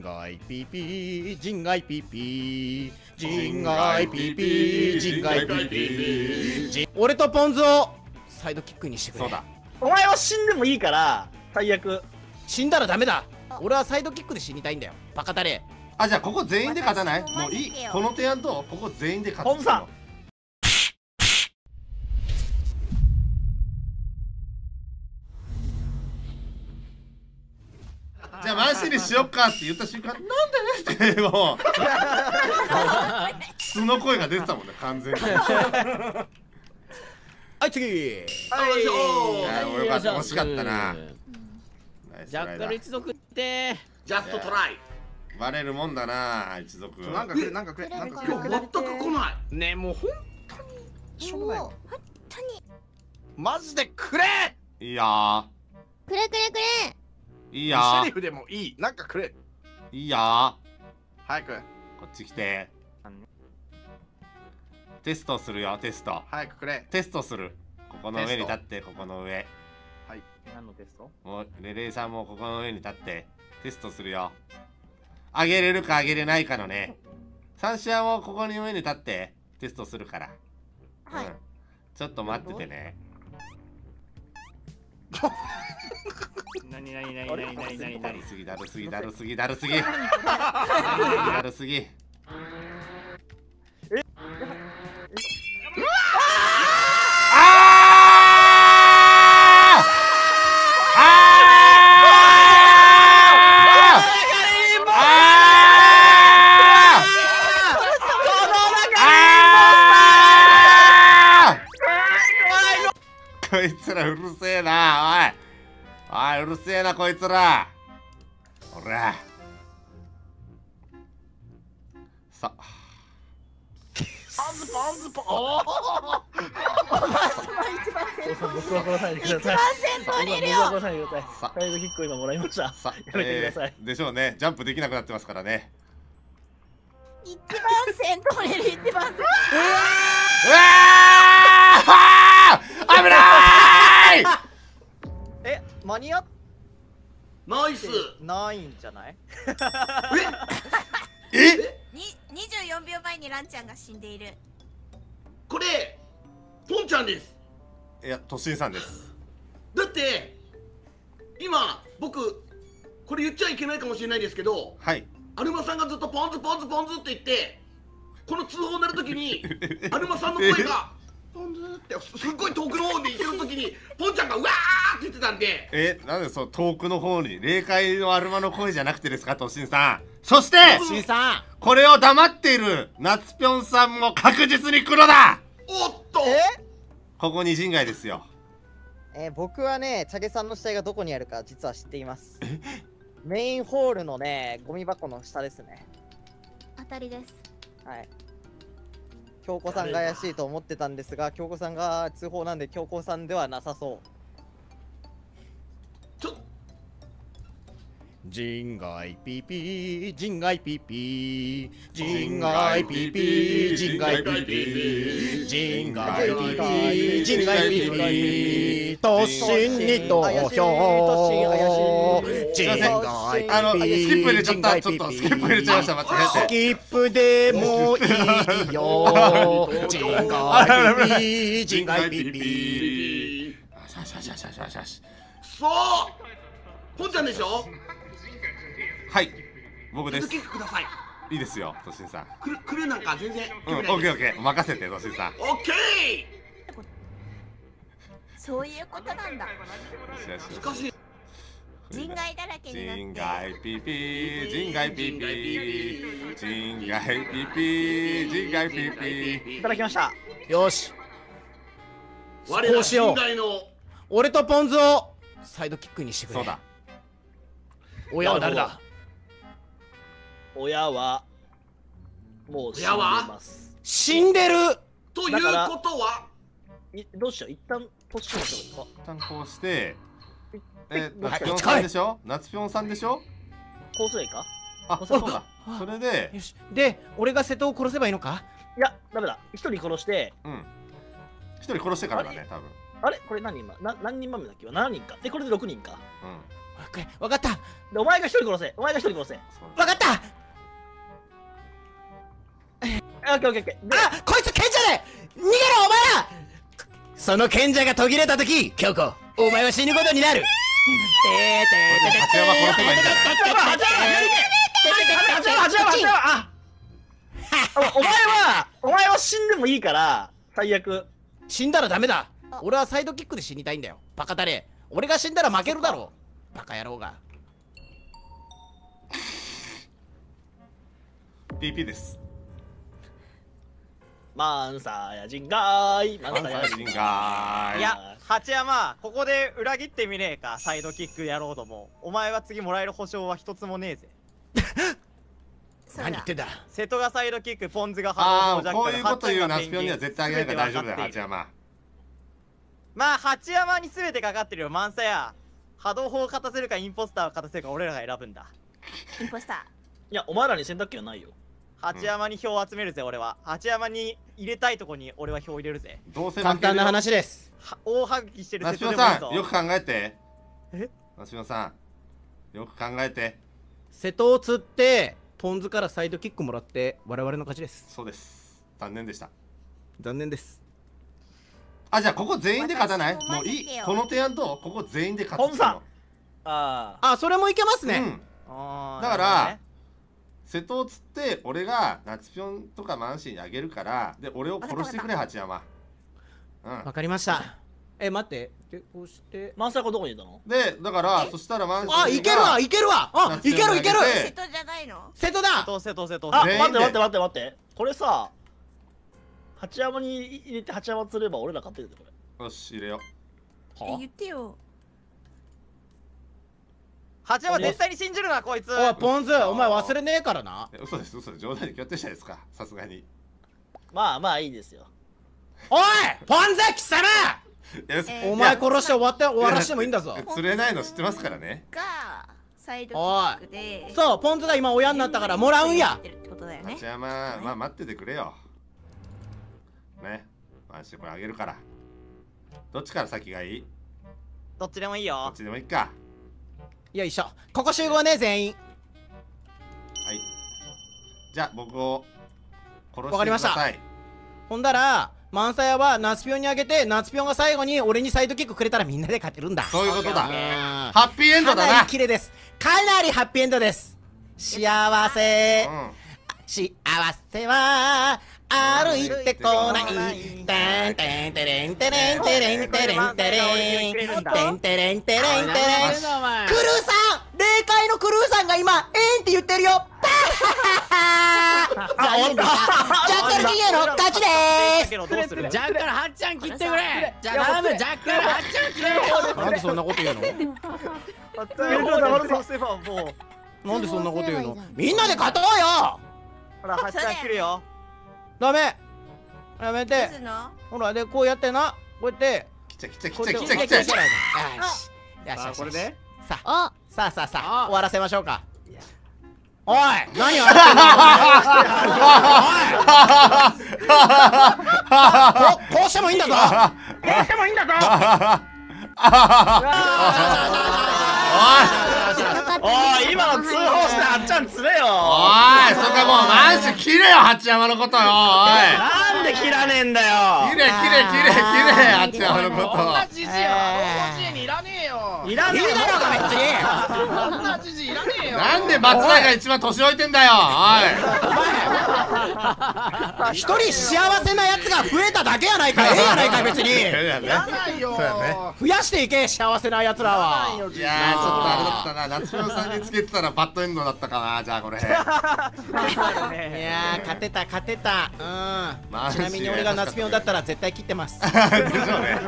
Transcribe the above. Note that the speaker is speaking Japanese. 外ピーピー人外ピーピー人外ピーピー人外ピーピー。俺とポン酢をサイドキックにしてくれ。そうだ、お前は死んでもいいから。最悪死んだらダメだ。俺はサイドキックで死にたいんだよ、バカタレ。あ、じゃあここ全員で勝たない？もういい、この提案とここ全員で勝つ。ポンさんじゃあマシにしよっかって言った瞬間なんでねってもう素の声が出てたもんね、完全に。はい次、はいよかった、惜しかったな。ジャッカル一族ってジャストトライバレるもんだな一族。なんかくれ、なんかくれ、なんかくれ。全く来ないね、もう本当にしょうがない。本当にマジでくれ。いやくれくれくれ。いいやー、セリフでもいい、なんかくれ。いいやー、早くこっち来て。テストするよ、テスト。早くくれ。テストする。ここの上に立って、ここの上。はい。何のテスト？もうレレイさんもここの上に立ってテストするよ。あげれるかあげれないかのね。サンシアもここに上に立ってテストするから。はい。うん、ちょっと待っててね。なにだるすぎだるすぎだるすぎだるすぎだるすぎ。え、こいつらうるせえな、おい。あー、うるせえなこいつら。おらさポンズおお前一番先輩、僕は殺さないでください。一番先輩にいるよ。サイドキック今もらいました。さ、やめてください。でしょうね、ジャンプできなくなってますからね。一番先輩にいる、一番先輩。うわー、危ないー。間に合っナイスないんじゃない？え？24秒前にランちゃんが死んでいる。これポンちゃんです。いや、トシンさんです。だって今僕これ言っちゃいけないかもしれないですけど、はい。アルマさんがずっとポンズって言って、この通報になるときにアルマさんの声が。ってすっごい遠くの方に行ってる時にポンちゃんがうわーって言ってたんで。なんでそう、遠くの方に霊界のアルマの声じゃなくてですか、トシンさん。そしてこれを黙っているナツピョンさんも確実に黒だ。おっと、ここに人外ですよ。僕はね、チャゲさんの死体がどこにあるか実は知っています。メインホールのね、ゴミ箱の下ですね。当たりです。はい、京子さんが怪しいと思ってたんですが、京子さんが通報なんで京子さんではなさそう。人外ピーピー人外ピーピー人外ピーピー人外ピーピー人外ピーピー人外ピーピー。都心に投票。すいません、スキップ入れちゃった。ちょっとスキップ入れちゃいました。間違えて。スキップでもいいよ。人外ピーピー人外ピーピー。よしよしよしよしよしよし。そうポンちゃんでしょ。はい、僕です。いいですよ、トシンさん。くるなんか全然。うん、オッケーオッケー、任せて、トシンさん。オッケー。そういうことなんだ。難しい。人外だらけになって。人外ピピー、人外ピピー、人外ピピー、人外ピピー。いただきました。よし。我ら人外の。俺とポン酢をサイドキックにしてくれ。そうだ。親は誰だ？親はもう死んでます。死んでるということはどうしよう、一旦ポジションしよう。一旦こうして、ナツピョンさんでしょ？ナツピョンさんでしょ？こうすればいいか？あ、そうだ。それで、で、俺が瀬戸を殺せばいいのか？いや、ダメだ。一人殺して、一人殺してからだね、多分。あれこれ何人今？何人目だっけ？7人か。で、これで6人か。分かった。お前が一人殺せ、お前が一人殺せ。分かった。オッケーオッケーオッケー。あ、こいつ賢者で逃げろお前ら。その賢者が途切れたとき、京子お前は死ぬことになる。お前は死んでもいいから最悪。死んだらダメだ。俺はサイドキックで死にたいんだよ。バカだれ。俺が死んだら負けるだろう。バカ野郎が。PP です。マンサヤ人がーい。マンサヤ人がーい。いや、八山、ここで裏切ってみねえか、サイドキック野郎ども。お前は次もらえる保証は一つもねえぜ。何言ってんだ。瀬戸がサイドキック、ポンズがハロージャック。こういうこと言うナスピョンには絶対あげないから大丈夫だよ、八山。まあ、八山に全てかかってるよ、マンサヤ。波動砲を勝たせるか、インポスターを勝たせるか、俺らが選ぶんだ。インポスター。いや、お前らに選択権はないよ。八山に票を集めるぜ、俺は。八山に入れたいとこに俺は票を入れるぜ。どうせ簡単な話です。大はぐきしてる瀬戸でもいいぞ。ナシオさん、よく考えて。え？ナシオさん、よく考えて。瀬戸を釣って、ポンズからサイドキックもらって、我々の勝ちです。そうです。残念でした。残念です。あ、じゃあここ全員で勝たない？もういい。この提案と、ここ全員で勝つ。ポンズさん。ああ、それもいけますね。うん。だから、瀬戸を釣って俺が夏ピョンとかマンシーにあげるから、で俺を殺してくれ八山。うん、分かりました。え、待って、でこうしてマンサーがどこにいたので、だからそしたらマンシーが、あ、いけるわいけるわ、あ、いけるいける。瀬戸じゃないの？瀬戸だ。瀬戸。あ、待って待って待って待って、これさ、八山に入れて八山釣れば俺ら勝てるで、これ。よし、入れよう。はあ、言ってよ。八山絶対に信じるなこいつ。おいポンズ、お前忘れねえからな。嘘です嘘です、冗談で決まってるじゃないですか。さすがにまあまあいいですよ。おいポンズ、貴様、お前殺して終わらしてもいいんだぞ。釣れないの知ってますからね。サイドキックで、そう、ポンズが今親になったからもらうんや。八山、まあ待っててくれよね。マジでこれあげるから。どっちから先がいい？どっちでもいいよ。どっちでもいいか。よいしょ、ここ集合ね、全員。はい、じゃあ僕を殺してください。わかりました。ほんだらマンサヤはナツピョンにあげて、ナツピョンが最後に俺にサイドキックくれたらみんなで勝てるんだ。そういうことだ。ハッピーエンドだな。かなり綺麗です。かなりハッピーエンドです。幸せ、うん、幸せは歩いてこない。テンテンテレンテレンテレンテレンテレンテレンテレンテレン。クルーさん、霊界のクルーさんが今えんって言ってるよ。残念でした。ジャッカル陣営の勝ちでーす。ジャッカルハッちゃん切ってくれ。ジャッカルハッちゃん切れ。なんでそんなこと言うの？なんでそんなこと言うの？みんなで勝とうよ。ほらハッちゃん切るよ。ダメ、やめて。ほらで、こうやってな、こうやってきちゃよしよしよし。これでさあさあさあさあ終わらせましょうか。おい何をやってんの？おい、こうしてもいいんだぞ、こうしてもいいんだぞ。おい今の通報してはっちゃん釣れよ。おいそこもうマジ切れよ八山のことよ。おいなんで切らねえんだよ。切れ八山のこと。こんなじじいにいらねえよ。いらねえだろか別に。こんなじじいいらねえよ。なんで松永一番年老いてんだよ。おい一人幸せなやつが増えただけやないか。ええやないか別に。いらないよ。増やしていけ幸せなやつらは。いやちょっとあれだったな、夏代さんにつけてたらバッドエンドだったかな。じゃあこれいや勝てた勝てた。ちなみに俺がナスピョンだったら絶対切ってます。でしょうね。